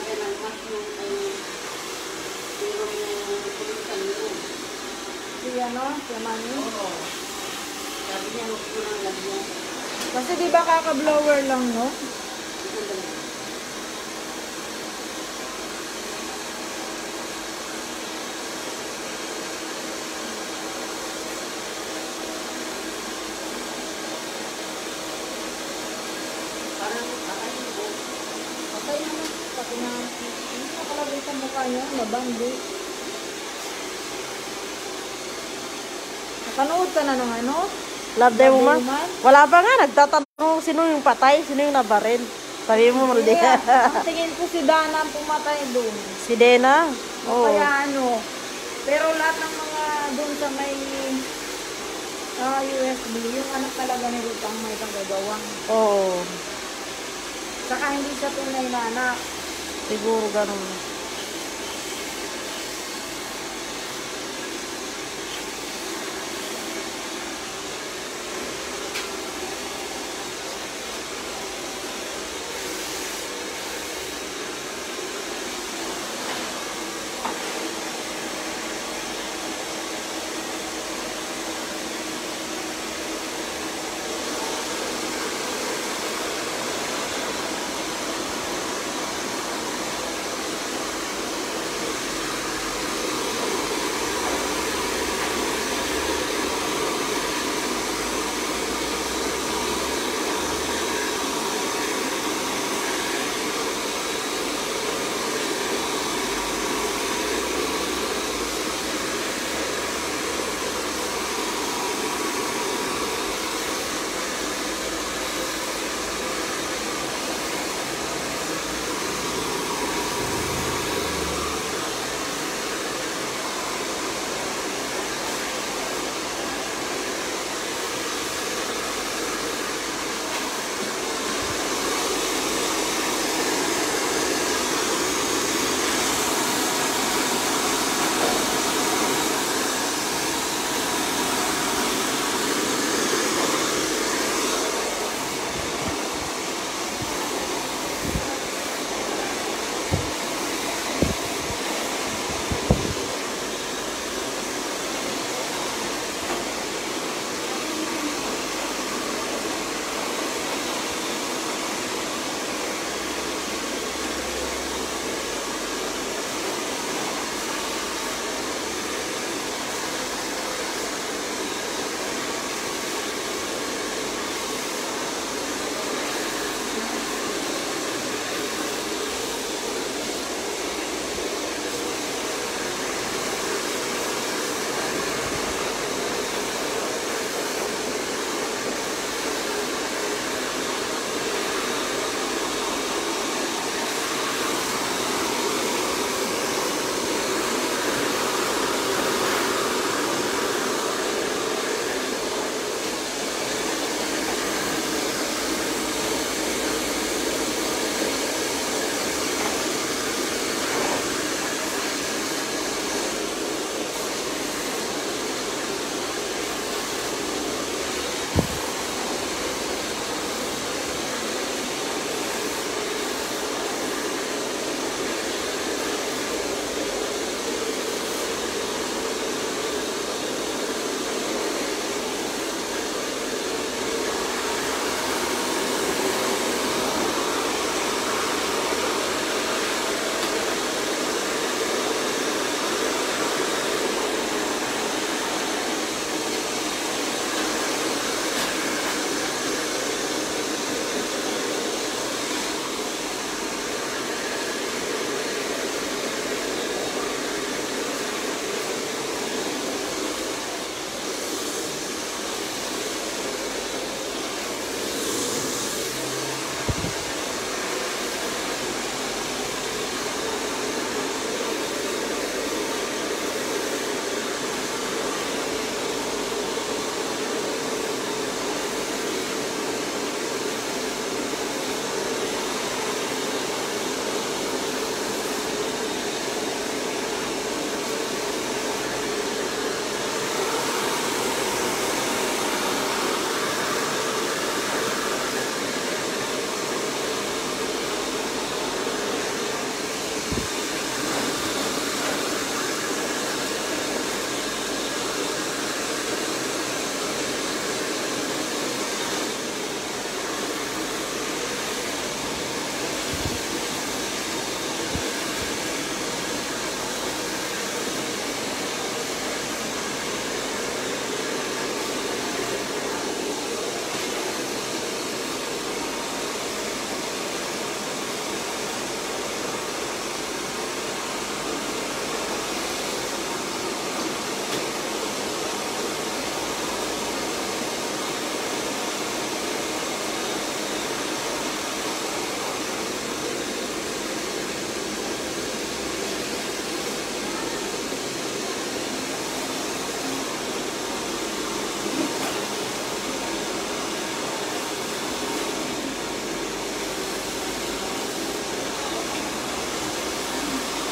lagyan ng mushroom ay mayroon yung kulitan yun. Siya no? Yaman yun? Oo. Sabi niya huwag ko lang lagyan. Kasi di ba kaka-blower lang no? Mabanggo. Nakanood ka na ng ano? Love Day Woman? Wala pa nga, nagtatanong sino yung patay, sino yung nabaril. Sabi mo, Molde. Ang tingin ko si Dana ang pumatay doon. Si Dana? Oo. Kaya ano, pero lahat ng mga doon sa may USB, yung anak talaga ni Ruth ang may panggagawang. Oo. Saka hindi siya tunay na anak. Siguro ganun.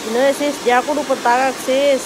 Bener sis, dia aku lupa tagak sis.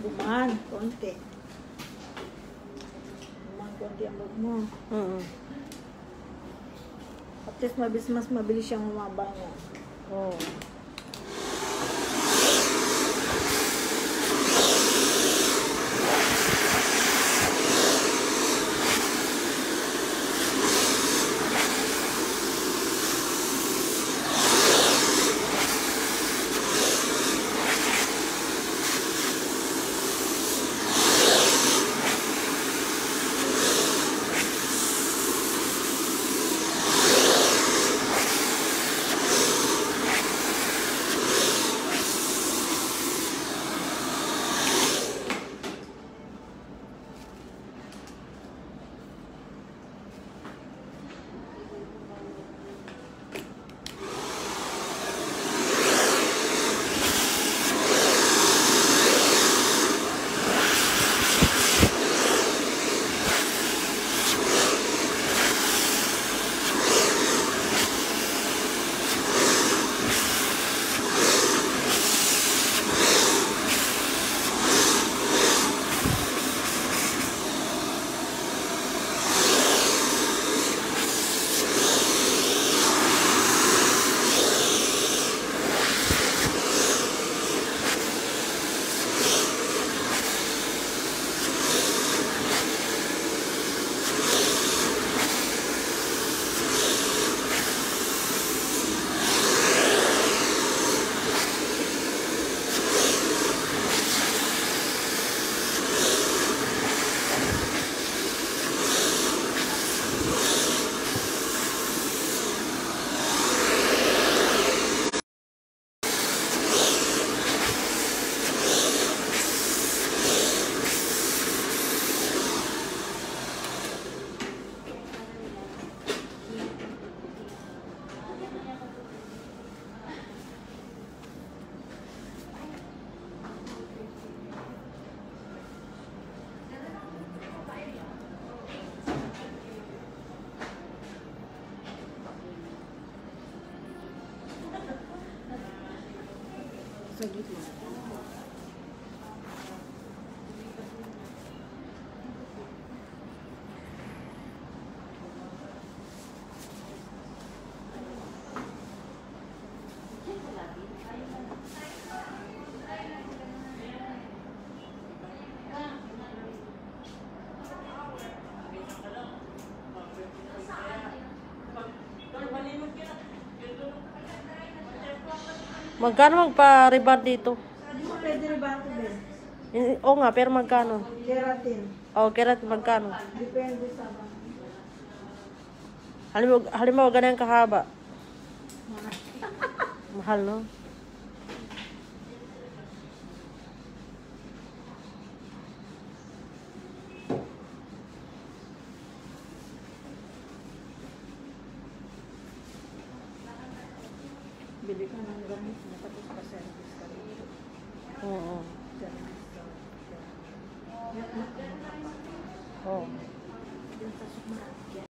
Bumaan, konti. Bumaan, konti ang loob mo. At least, mas mabilis siyang humabango. Oo. Magkano magpa-reband dito? Hindi mo pwede reband din. Oo nga, pero magkano? Keratin. Oo, keratin magkano? Depende sa bang. Halimbawa ganyan kahaba. Mahal, no? Bili ka ng gamit na tapos pa-service ka rin. Oo. Oo.